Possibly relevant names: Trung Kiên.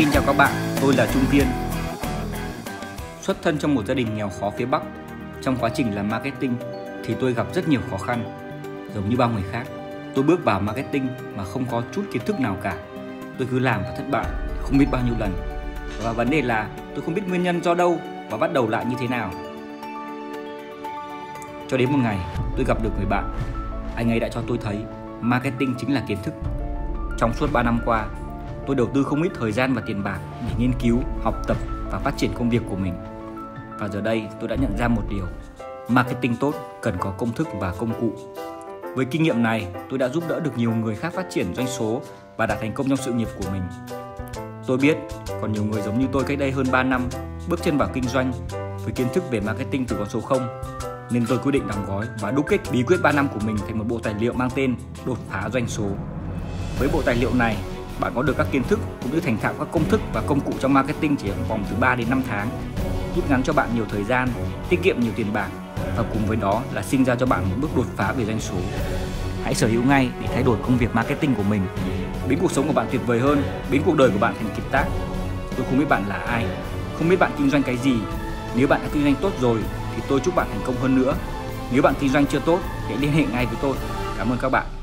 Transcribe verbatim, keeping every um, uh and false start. Xin chào các bạn, tôi là Trung Kiên. Xuất thân trong một gia đình nghèo khó phía Bắc, trong quá trình làm marketing thì tôi gặp rất nhiều khó khăn. Giống như bao người khác, tôi bước vào marketing mà không có chút kiến thức nào cả. Tôi cứ làm và thất bại không biết bao nhiêu lần. Và vấn đề là tôi không biết nguyên nhân do đâu và bắt đầu lại như thế nào. Cho đến một ngày, tôi gặp được người bạn. Anh ấy đã cho tôi thấy marketing chính là kiến thức. Trong suốt ba năm qua, tôi đầu tư không ít thời gian và tiền bạc để nghiên cứu, học tập và phát triển công việc của mình. Và giờ đây tôi đã nhận ra một điều, marketing tốt cần có công thức và công cụ. Với kinh nghiệm này, tôi đã giúp đỡ được nhiều người khác phát triển doanh số và đạt thành công trong sự nghiệp của mình. Tôi biết còn nhiều người giống như tôi cách đây hơn ba năm bước chân vào kinh doanh với kiến thức về marketing từ con số không, nên tôi quyết định đóng gói và đúc kết bí quyết ba năm của mình thành một bộ tài liệu mang tên Đột phá doanh số. Với bộ tài liệu này, bạn có được các kiến thức cũng như thành thạo các công thức và công cụ trong marketing chỉ trong vòng từ ba đến năm tháng, rút ngắn cho bạn nhiều thời gian, tiết kiệm nhiều tiền bạc và cùng với đó là sinh ra cho bạn một bước đột phá về doanh số. Hãy sở hữu ngay để thay đổi công việc marketing của mình, biến cuộc sống của bạn tuyệt vời hơn, biến cuộc đời của bạn thành kiệt tác. Tôi không biết bạn là ai, không biết bạn kinh doanh cái gì. Nếu bạn đã kinh doanh tốt rồi thì tôi chúc bạn thành công hơn nữa. Nếu bạn kinh doanh chưa tốt, hãy liên hệ ngay với tôi. Cảm ơn các bạn.